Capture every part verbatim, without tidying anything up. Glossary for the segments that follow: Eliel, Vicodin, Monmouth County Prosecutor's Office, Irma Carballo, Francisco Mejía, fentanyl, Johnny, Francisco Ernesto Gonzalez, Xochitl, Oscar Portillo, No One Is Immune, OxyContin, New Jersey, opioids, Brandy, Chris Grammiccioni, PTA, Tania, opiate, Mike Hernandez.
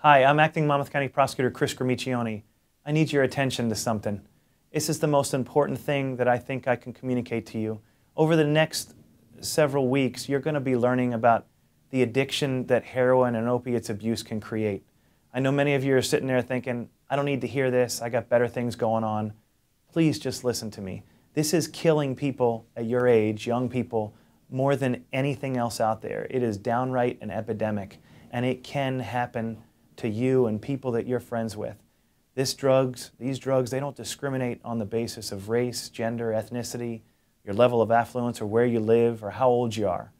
Hi, I'm Acting Monmouth County Prosecutor Chris Grammiccioni. I need your attention to something. This is the most important thing that I think I can communicate to you. Over the next several weeks, you're going to be learning about the addiction that heroin and opiates abuse can create. I know many of you are sitting there thinking, I don't need to hear this, I got better things going on. Please just listen to me. This is killing people at your age, young people, more than anything else out there. It is downright an epidemic, and it can happen to you and people that you're friends with. This drugs, these drugs, they don't discriminate on the basis of race, gender, ethnicity, your level of affluence, or where you live, or how old you are.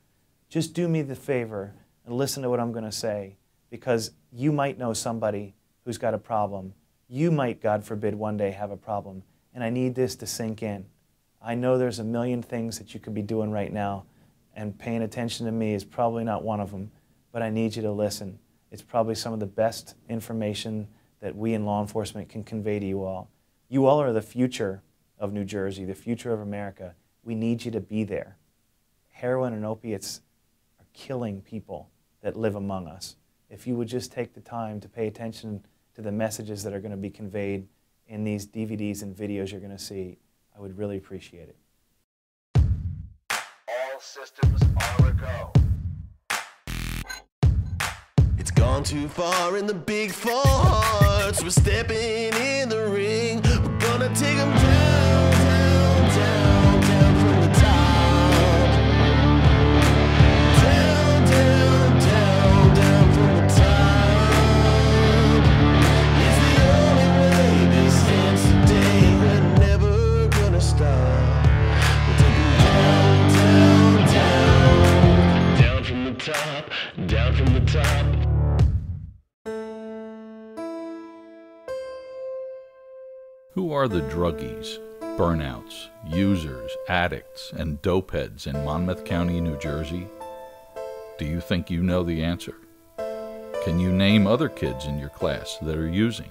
Just do me the favor and listen to what I'm going to say, because you might know somebody who's got a problem. You might, God forbid, one day have a problem, and I need this to sink in. I know there's a million things that you could be doing right now, and paying attention to me is probably not one of them, but I need you to listen. It's probably some of the best information that we in law enforcement can convey to you all. You all are the future of New Jersey, the future of America. We need you to be there. Heroin and opiates are killing people that live among us. If you would just take the time to pay attention to the messages that are going to be conveyed in these D V Ds and videos you're going to see, I would really appreciate it. All systems are go. Gone too far in the big four hearts. We're stepping in the ring. We're gonna take them down, down, down, down from the top. Down, down, down, down from the top. It's the only way this stands today. We're never gonna stop. We're taking down, down, down. Down from the top, down from the top. Who are the druggies, burnouts, users, addicts, and dopeheads in Monmouth County, New Jersey? Do you think you know the answer? Can you name other kids in your class that are using?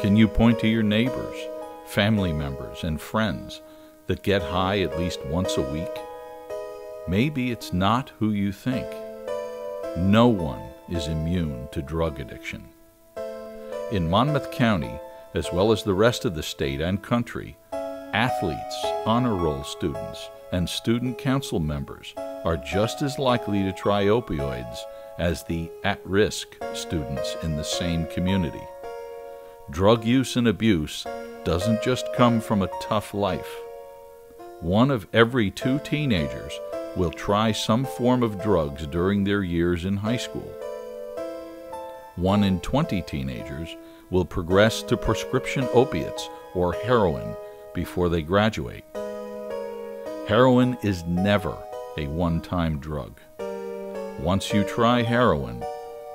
Can you point to your neighbors, family members, and friends that get high at least once a week? Maybe it's not who you think. No one is immune to drug addiction. In Monmouth County, as well as the rest of the state and country, athletes, honor roll students, and student council members are just as likely to try opioids as the at-risk students in the same community. Drug use and abuse doesn't just come from a tough life. One of every two teenagers will try some form of drugs during their years in high school. One in twenty teenagers will progress to prescription opiates or heroin before they graduate. Heroin is never a one-time drug. Once you try heroin,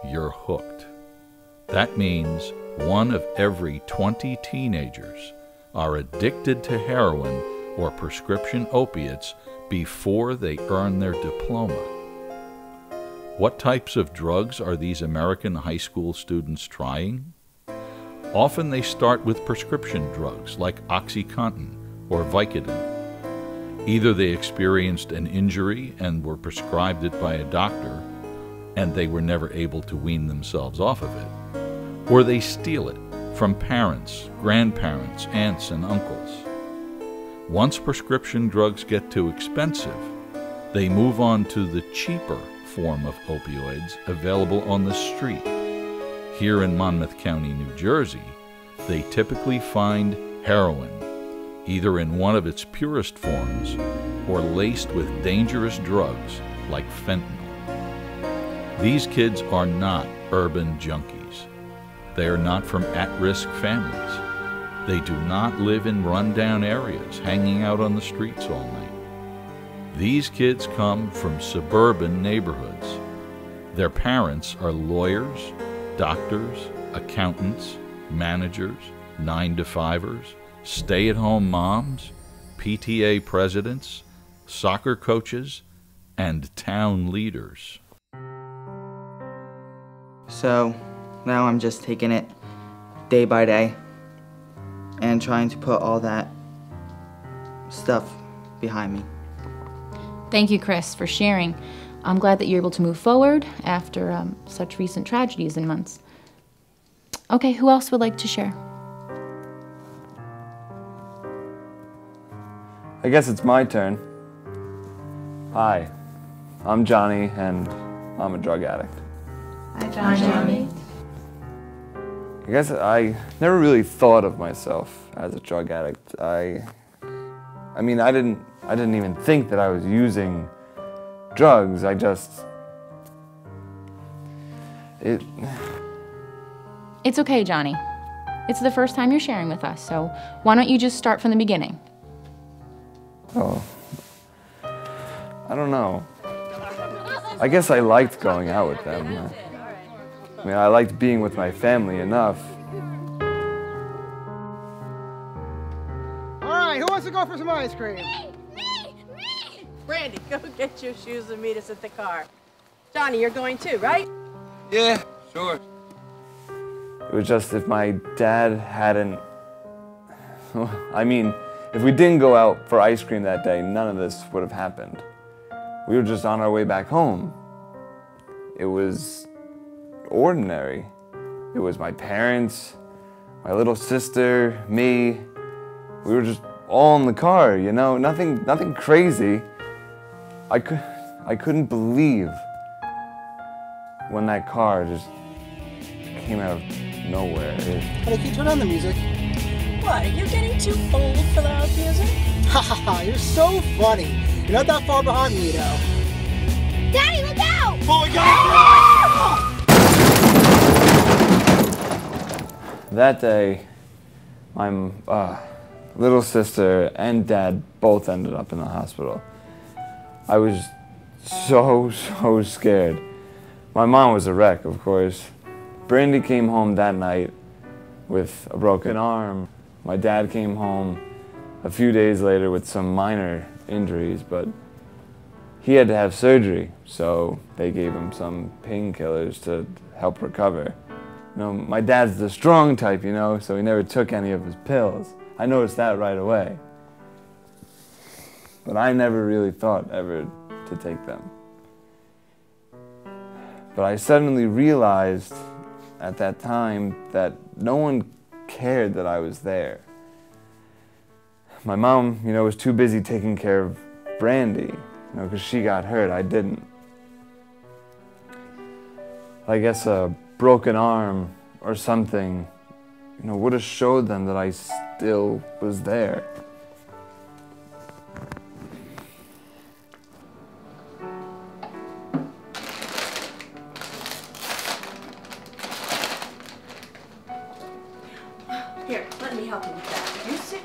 you're hooked. That means one of every twenty teenagers are addicted to heroin or prescription opiates before they earn their diploma. What types of drugs are these American high school students trying? Often they start with prescription drugs like OxyContin or Vicodin. Either they experienced an injury and were prescribed it by a doctor, and they were never able to wean themselves off of it, or they steal it from parents, grandparents, aunts, and uncles. Once prescription drugs get too expensive, they move on to the cheaper form of opioids available on the street. Here in Monmouth County, New Jersey, they typically find heroin, either in one of its purest forms or laced with dangerous drugs like fentanyl. These kids are not urban junkies. They are not from at-risk families. They do not live in run-down areas hanging out on the streets all night. These kids come from suburban neighborhoods. Their parents are lawyers, doctors, accountants, managers, nine to fivers, stay-at-home moms, P T A presidents, soccer coaches, and town leaders. So now I'm just taking it day by day and trying to put all that stuff behind me. Thank you, Chris, for sharing. I'm glad that you're able to move forward after um, such recent tragedies and months. Okay, who else would like to share? I guess it's my turn. Hi, I'm Johnny, and I'm a drug addict. Hi, Johnny. Hi, Johnny. I guess I never really thought of myself as a drug addict. I, I mean, I didn't, I didn't even think that I was using drugs. I just, it. It's okay, Johnny. It's the first time you're sharing with us, so why don't you just start from the beginning? Oh, I don't know. I guess I liked going out with them. I mean, I liked being with my family enough. All right, who wants to go for some ice cream? Me, me, me! Brandy, go get your shoes and meet us at the car. Johnny, you're going too, right? Yeah, sure. It was just if my dad hadn't, I mean, if we didn't go out for ice cream that day, none of this would have happened. We were just on our way back home. It was ordinary. It was my parents, my little sister, me. We were just all in the car, you know, nothing, nothing crazy. I could, I couldn't believe when that car just came out of nowhere. Honey, can you turn on the music? What, are you getting too old for loud music? Ha ha ha, you're so funny. You're not that far behind me, though. Daddy, look out! Oh my God! That day, my uh, little sister and dad both ended up in the hospital. I was so, so scared. My mom was a wreck, of course. Brandy came home that night with a broken arm. My dad came home a few days later with some minor injuries, but he had to have surgery, so they gave him some painkillers to help recover. You know, my dad's the strong type, you know, so he never took any of his pills. I noticed that right away. But I never really thought ever to take them. But I suddenly realized at that time that no one cared that I was there. My mom, you know, was too busy taking care of Brandy, you know, because she got hurt, I didn't. I guess a broken arm or something, you know, would have showed them that I still was there.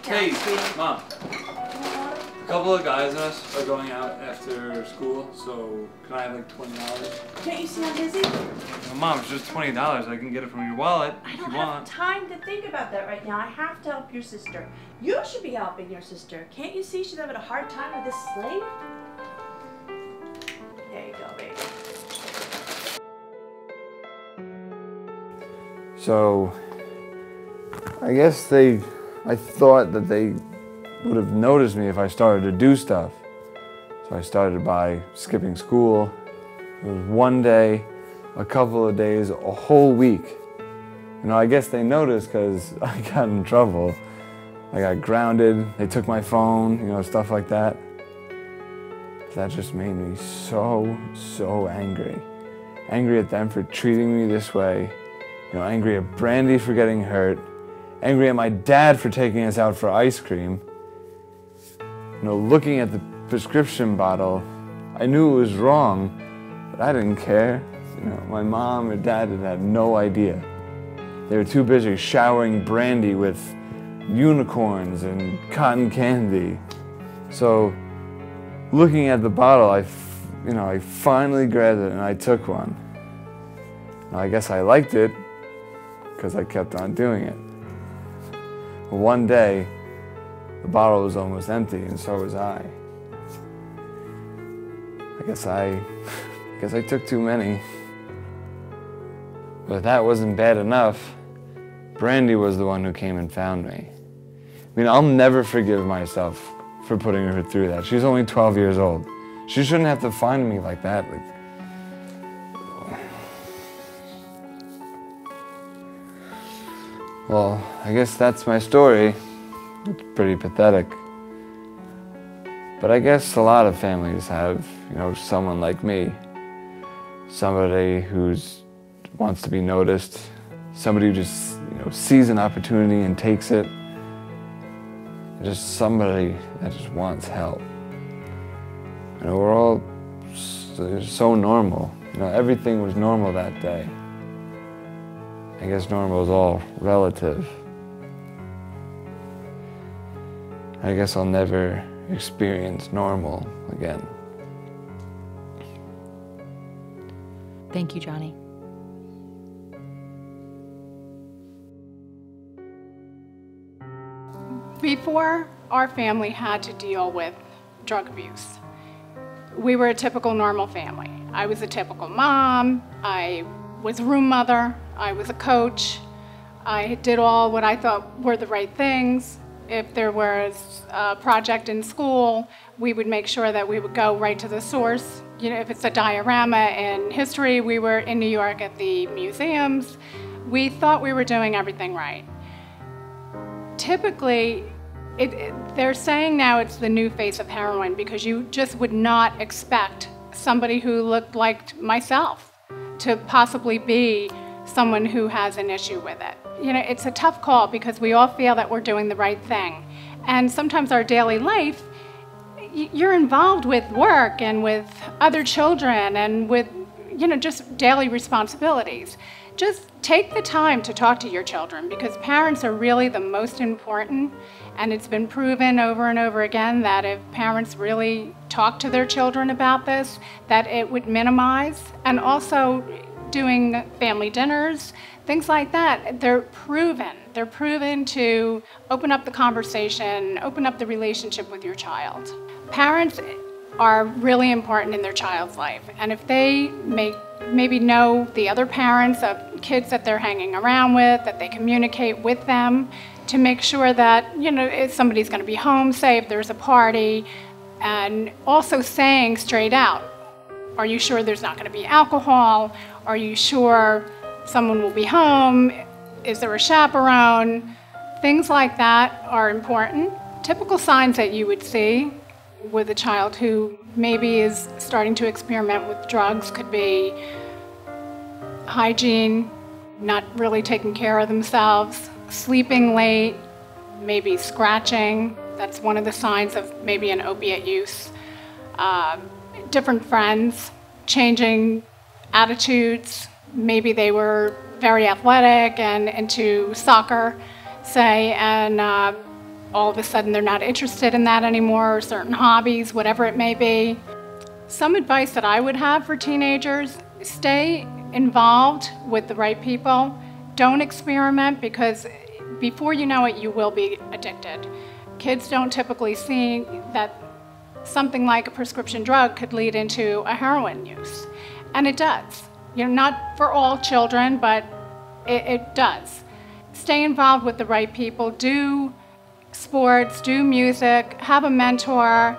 Hey, Mom, a couple of guys and us are going out after school, so can I have like twenty dollars? Can't you see I'm busy? Well, Mom, it's just twenty dollars. I can get it from your wallet if you want. I don't have time to think about that right now. I have to help your sister. You should be helping your sister. Can't you see she's having a hard time with this slave? There you go, baby. So, I guess they... I thought that they would have noticed me if I started to do stuff. So I started by skipping school. It was one day, a couple of days, a whole week. You know, I guess they noticed because I got in trouble. I got grounded, they took my phone, you know, stuff like that. That just made me so, so angry. Angry at them for treating me this way. You know, angry at Brandy for getting hurt. Angry at my dad for taking us out for ice cream. You know, looking at the prescription bottle, I knew it was wrong, but I didn't care. You know, my mom and dad had no idea. They were too busy showering Brandy with unicorns and cotton candy. So, looking at the bottle, I, f you know, I finally grabbed it and I took one. Now, I guess I liked it because I kept on doing it. One day, the bottle was almost empty, and so was I. I guess I, I guess I took too many. But that wasn't bad enough. Brandy was the one who came and found me. I mean, I'll never forgive myself for putting her through that. She's only twelve years old. She shouldn't have to find me like that. Like, well, I guess that's my story. It's pretty pathetic. But I guess a lot of families have, you know, someone like me. Somebody who's wants to be noticed. Somebody who just, you know, sees an opportunity and takes it. Just somebody that just wants help. You know, we're all so normal. You know, everything was normal that day. I guess normal is all relative. I guess I'll never experience normal again. Thank you, Johnny. Before our family had to deal with drug abuse, we were a typical normal family. I was a typical mom, I was a room mother, I was a coach, I did all what I thought were the right things. If there was a project in school, we would make sure that we would go right to the source. You know, if it's a diorama in history, we were in New York at the museums. We thought we were doing everything right. Typically, it, it, they're saying now it's the new face of heroin because you just would not expect somebody who looked like myself to possibly be someone who has an issue with it. You know, it's a tough call because we all feel that we're doing the right thing. And sometimes our daily life, you're involved with work and with other children and with, you know, just daily responsibilities. Just take the time to talk to your children because parents are really the most important. And it's been proven over and over again that if parents really talk to their children about this, that it would minimize. And also, doing family dinners, things like that, they're proven. They're proven to open up the conversation, open up the relationship with your child. Parents are really important in their child's life, and if they make, maybe know the other parents of kids that they're hanging around with, that they communicate with them to make sure that, you know, if somebody's going to be home, say if there's a party, and also saying straight out, are you sure there's not going to be alcohol? Are you sure someone will be home? Is there a chaperone? Things like that are important. Typical signs that you would see with a child who maybe is starting to experiment with drugs could be hygiene, not really taking care of themselves, sleeping late, maybe scratching. That's one of the signs of maybe an opiate use. Uh, different friends, changing attitudes. Maybe they were very athletic and into soccer, say, and uh, all of a sudden they're not interested in that anymore, or certain hobbies, whatever it may be. Some advice that I would have for teenagers, stay involved with the right people. Don't experiment because before you know it, you will be addicted. Kids don't typically see that something like a prescription drug could lead into a heroin use. And it does. You know, not for all children, but it, it does. Stay involved with the right people. Do sports, do music, have a mentor.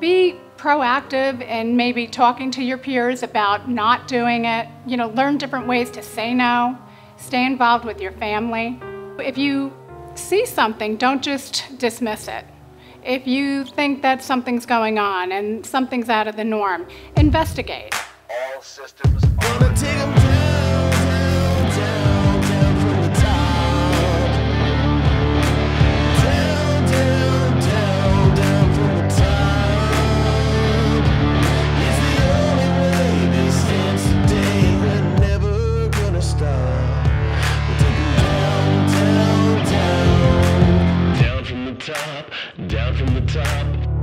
Be proactive in maybe talking to your peers about not doing it. You know, learn different ways to say no. Stay involved with your family. If you see something, don't just dismiss it. If you think that something's going on and something's out of the norm, investigate. All systems are gonna take them down, down, down, down from the top. Down, down, down, down from the top. It's the only way they stand today. We're never gonna stop. We'll take them down, down, down. Down from the top, down from the top.